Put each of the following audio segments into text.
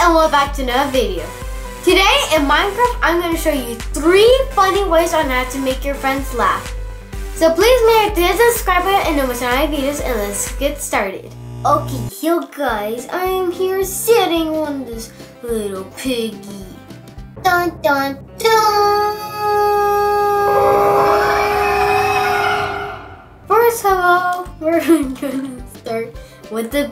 and we're back to another video. Today in Minecraft, I'm going to show you 3 funny ways on how to make your friends laugh. So please make sure to hit the subscribe button and know what's on my videos, and let's get started. Okay, yo guys, I am here sitting on this little piggy. Dun dun dun! First of all, we're gonna start with the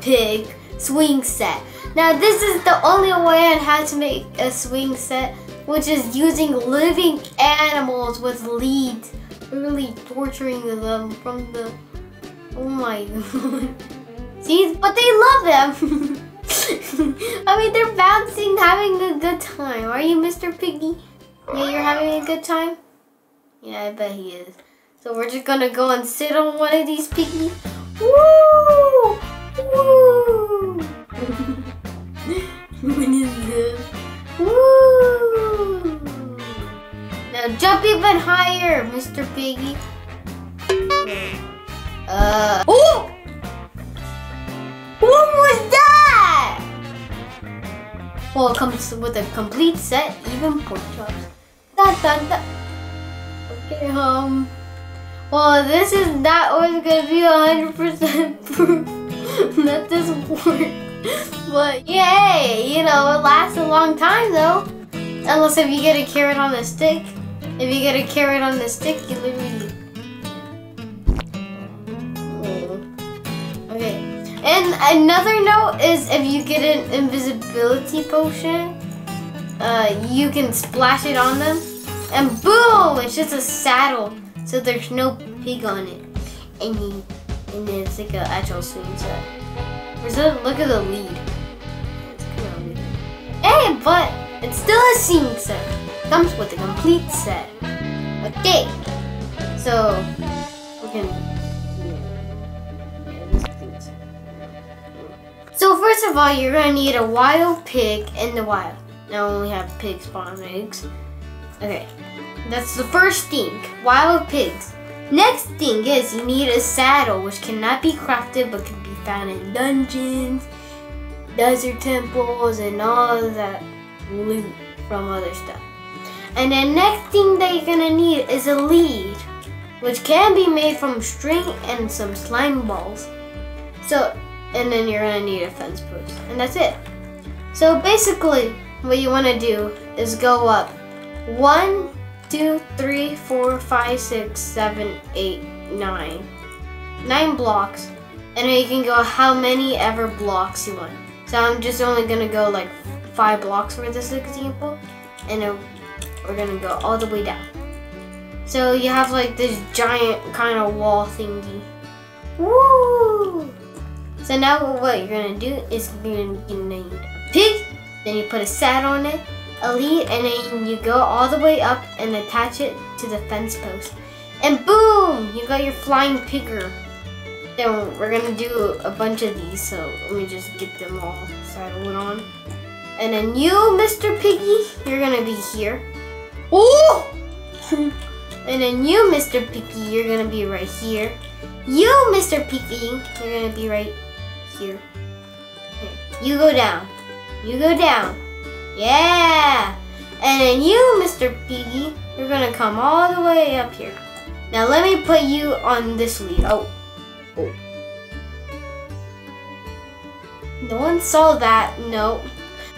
pig swing set. Now this is the only way on how to make a swing set, which is using living animals with leads, really torturing them from the, oh my god. See, but they love them. I mean, they're bouncing, having a good time. Are you Mr. Piggy? Yeah, you're having a good time? Yeah, I bet he is. So we're just gonna go and sit on one of these piggies. Woo! Woo! What is this? Woo! Now jump even higher, Mr. Piggy. Oh! What was that? Well, it comes with a complete set, even pork chops. Dun dun dun. Okay, well, this is not always gonna be 100% proof that this works. But yay! You know, it lasts a long time though. Unless if you get a carrot on a stick. If you get a carrot on the stick, you literally. Okay. And another note is if you get an invisibility potion, you can splash it on them, and boom! It's just a saddle. So there's no pig on it, and then it's like an actual swing set. Look at the lead. It's kind of weird. Hey, but it's still a swing set. Comes with a complete set. Okay, so we can. So first of all, you're gonna need a wild pig in the wild. Now we have pig spawn eggs. Okay. That's the first thing, wild pigs. Next thing is you need a saddle, which cannot be crafted but can be found in dungeons, desert temples, and all that loot from other stuff. And the next thing that you're gonna need is a lead, which can be made from string and some slime balls. So, and then you're gonna need a fence post, and that's it. So basically, what you wanna do is go up 1, 2, 3, 4, 5, 6, 7, 8, 9 blocks, and then you can go how many ever blocks you want. So I'm just only gonna go like 5 blocks for this example, and then we're gonna go all the way down. So you have like this giant kind of wall thingy. Woo! So now what you're gonna do is you're gonna need a pig, then you put a saddle on it, a lead, and then you go all the way up and attach it to the fence post. And boom! You got your flying pigger. Then we're gonna do a bunch of these, so let me just get them all saddled on. And then you, Mr. Piggy, you're gonna be here. Oh! And then you, Mr. Piggy, you're gonna be right here. You, Mr. Piggy, you're gonna be right here. Okay. You go down. You go down. Yeah! And then you, Mr. Piggy, you're gonna come all the way up here. Now let me put you on this lead. Oh. Oh. No one saw that, no.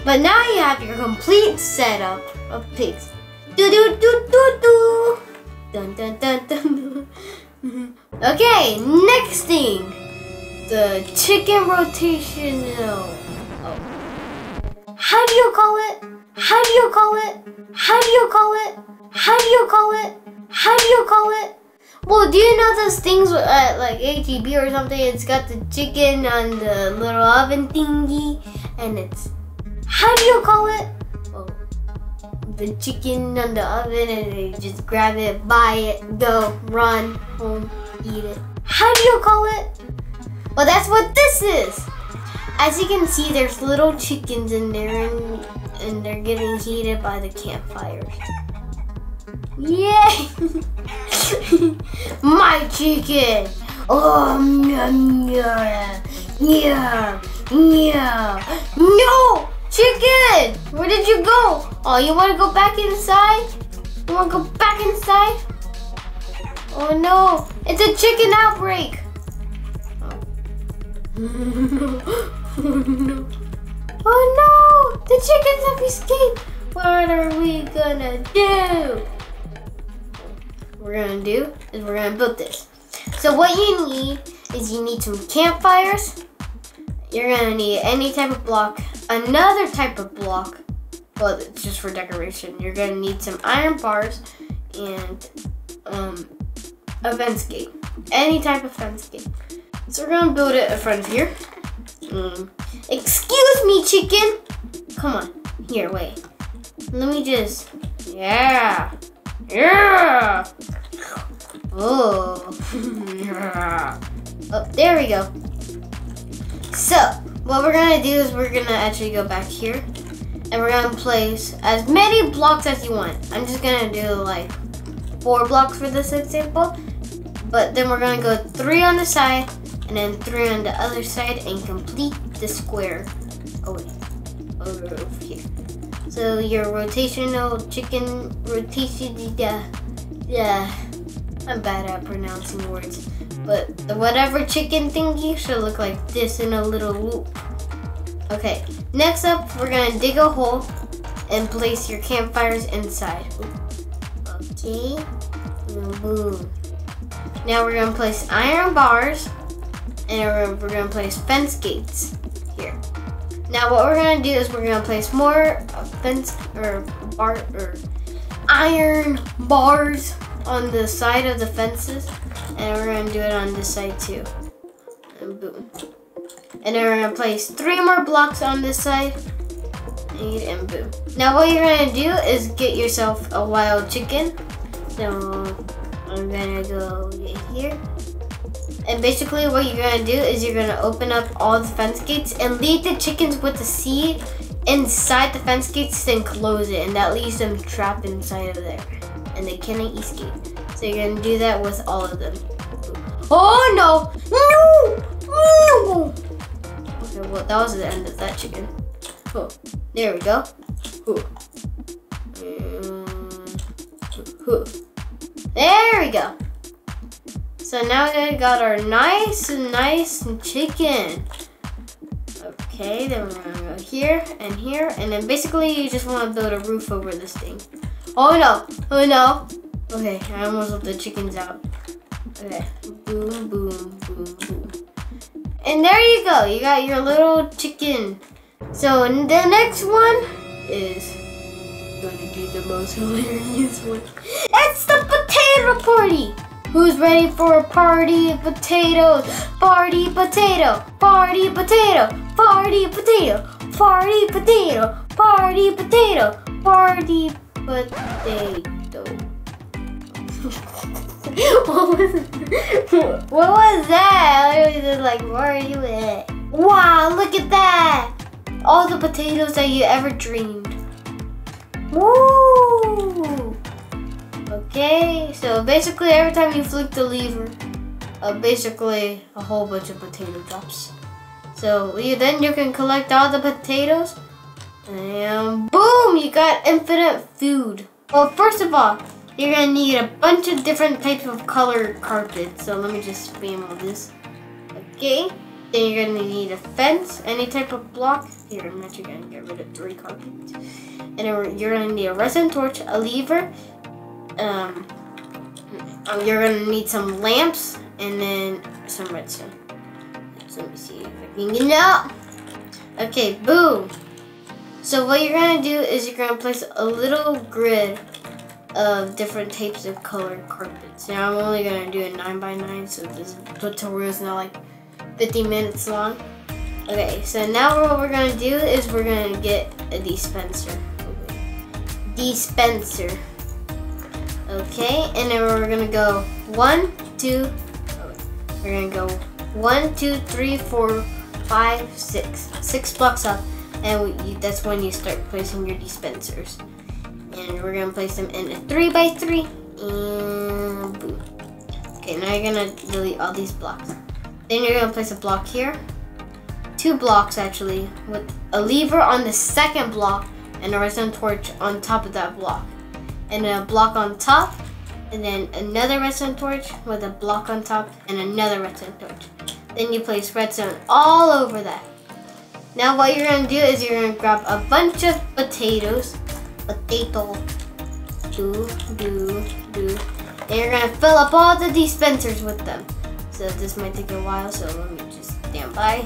But now you have your complete setup of pigs. Do do do do do! Dun dun dun dun dun. Okay, next thing. The chicken rotation zone. Oh. How do you call it? How do you call it? How do you call it? How do you call it? How do you call it? Well, do you know those things with, like ATB or something? It's got the chicken on the little oven thingy, and it's, how do you call it? Oh, the chicken on the oven, and they just grab it, buy it, go, run, home, eat it. How do you call it? Well, that's what this is. As you can see, there's little chickens in there, and they're getting heated by the campfires. Yay! My chicken! Oh, yeah, yeah, yeah, Yeah. No! Chicken! Where did you go? Oh, you want to go back inside? You want to go back inside? Oh no! It's a chicken outbreak! Oh no! Oh no! The chickens have escaped! What are we gonna do? What we're gonna do is we're gonna build this. So what you need is you need some campfires. You're gonna need any type of block, another type of block. Well, it's just for decoration. You're gonna need some iron bars and a fence gate, any type of fence gate. So we're gonna build it in front of here. Excuse me, chicken. Come on, here, wait. Let me just, yeah. Oh, yeah. Oh, there we go. So what we're gonna do is we're gonna actually go back here and we're gonna place as many blocks as you want. I'm just gonna do like 4 blocks for this example, but then we're gonna go 3 on the side and then 3 on the other side and complete the square. Oh wait, over here. So your rotational chicken rotation, yeah. I'm bad at pronouncing words, but whatever chicken thingy should look like this in a little loop. Okay, next up, we're gonna dig a hole and place your campfires inside. Okay, boom. Now we're gonna place iron bars and we're gonna place fence gates here. Now what we're gonna do is we're gonna place more fence or iron bars on the side of the fences, and we're gonna do it on this side too. And boom. And then we're gonna place 3 more blocks on this side. And boom. Now what you're gonna do is get yourself a wild chicken. So I'm gonna go get here. And basically what you're gonna do is you're gonna open up all the fence gates and lead the chickens with the seed inside the fence gates, then close it, and that leaves them trapped inside of there. And they cannot escape. So you're gonna do that with all of them. Oh no! No! Okay, well that was the end of that chicken. Oh, there we go. There we go. So now we got our nice chicken. Okay, then we're gonna go here, and then basically you just wanna build a roof over this thing. Oh no, oh no. Okay, I almost let the chickens out. Okay, boom, boom, boom, boom. And there you go, you got your little chicken. So the next one is gonna be the most hilarious one. It's the potato party. Who's ready for a party of potatoes? Party potato, party potato, party potato, party potato, party potato, party potato. Potato. What was that? I was just like, where are you at? Wow, look at that! All the potatoes that you ever dreamed. Woo! Okay, so basically every time you flick the lever, basically a whole bunch of potato drops. So then you can collect all the potatoes. And boom, you got infinite food. Well, first of all, you're gonna need a bunch of different types of color carpet. So let me just spam all this. Okay, then you're gonna need a fence, any type of block. Here, I'm actually gonna get rid of 3 carpets. And then you're gonna need a resin torch, a lever. You're gonna need some lamps and then some redstone. So let me see if I can get it out. Okay, boom. So what you're gonna do is you're gonna place a little grid of different types of colored carpets. Now I'm only gonna do a 9x9, so this tutorial is not like 50 minutes long. Okay, so now what we're gonna do is we're gonna get a dispenser. Okay, and then we're gonna go 1, 2, 3, 4, 5, 6. 6 blocks up. And that's when you start placing your dispensers. And we're gonna place them in a 3x3, and boom. Okay, now you're gonna delete all these blocks. Then you're gonna place a block here, two blocks actually, with a lever on the second block and a redstone torch on top of that block, and a block on top, and then another redstone torch with a block on top and another redstone torch. Then you place redstone all over that. Now what you're gonna do is you're gonna grab a bunch of potatoes, and you're gonna fill up all the dispensers with them. So this might take a while, so let me just stand by.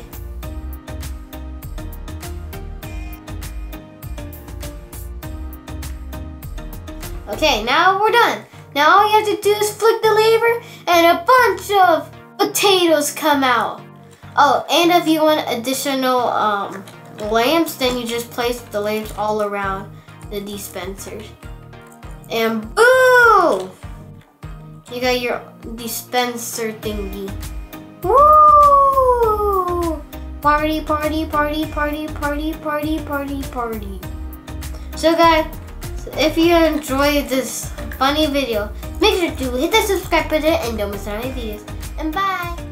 Okay, now we're done. Now all you have to do is flick the lever and a bunch of potatoes come out. Oh, and if you want additional lamps, then you just place the lamps all around the dispensers. And boom! You got your dispenser thingy. Woo! Party, party, party, party, party, party, party, party. So guys, if you enjoyed this funny video, make sure to hit that subscribe button and don't miss any videos. And bye!